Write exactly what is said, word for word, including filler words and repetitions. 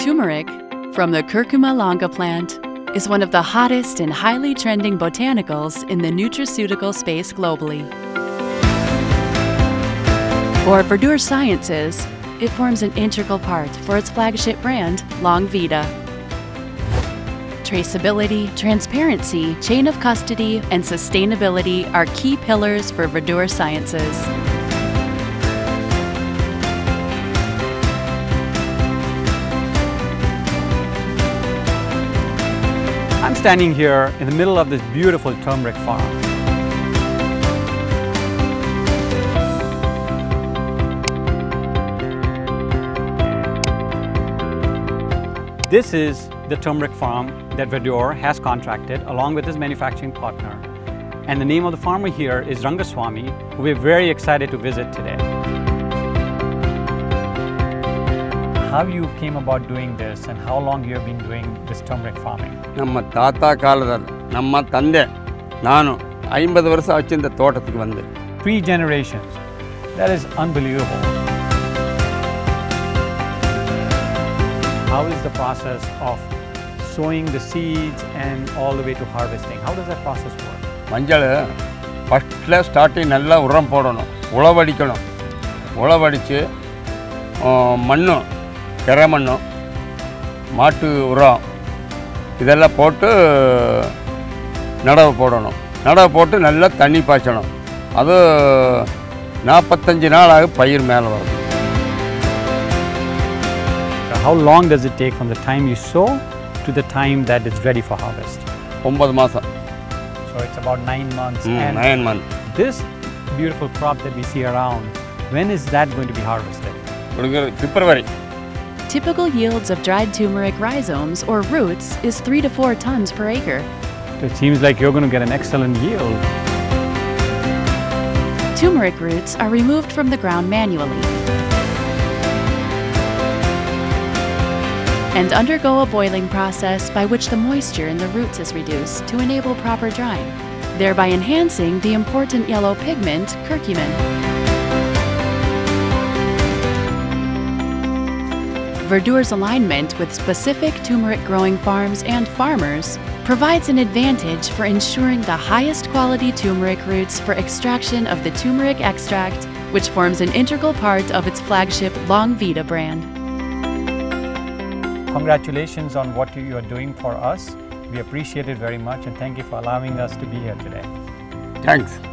turmeric from the Curcuma longa plant is one of the hottest and highly trending botanicals in the nutraceutical space globally. For Verdure Sciences, it forms an integral part for its flagship brand, Longvita. Traceability, transparency, chain of custody, and sustainability are key pillars for Verdure Sciences. I'm standing here in the middle of this beautiful turmeric farm. This is the turmeric farm that Verdure has contracted along with his manufacturing partner. And the name of the farmer here is Rangaswamy, who we're very excited to visit today. How you came about doing this and how long you have been doing this turmeric farming? ನಮ್ಮ ತಾತ ಕಾಲದಲ್ಲಿ ನಮ್ಮ ತಂದೆ ನಾನು ಐವತ್ತು ವರ್ಷ ಆಚಿಂದ ತೋಟಕ್ಕೆ ಬಂದೆ. Three generations. That is unbelievable. How is the process of sowing the seeds and all the way to harvesting? How does that process work? ಮಂಜಳ ಫಸ್ಟ್ಲ ಸ್ಟಾರ್ಟಿಂಗ್ ಎಲ್ಲ ಉರಂ ಪೋಡೋಣ. ಉಳವಡಿಕೋಣ. ಉಳವಡಿಚೆ ಮಣ್ಣು ಕರಮಣ್ಣು மாட்டு உரம் இதெல்லாம் போட்டு நடவு போடணும் நடவு போட்டு நல்லா தண்ணி பாய்ச்சணும் அது நாற்பத்தஞ்சு நாளாக பயிர் மேலே வரும் How long does it take from the time you sow to the time that it's ready for harvest? nine மாசம் So it's about nine months mm, and nine months This beautiful crop that we see around when is that going to be harvested? February Typical yields of dried turmeric rhizomes or roots is three to four tons per acre. It seems like you're going to get an excellent yield. Turmeric roots are removed from the ground manually and undergo a boiling process by which the moisture in the roots is reduced to enable proper drying, thereby enhancing the important yellow pigment, curcumin. Verdure's alignment with specific turmeric growing farms and farmers provides an advantage for ensuring the highest quality turmeric roots for extraction of the turmeric extract, which forms an integral part of its flagship Longvita brand. Congratulations on what you are doing for us. We appreciate it very much and thank you for allowing us to be here today. Thanks.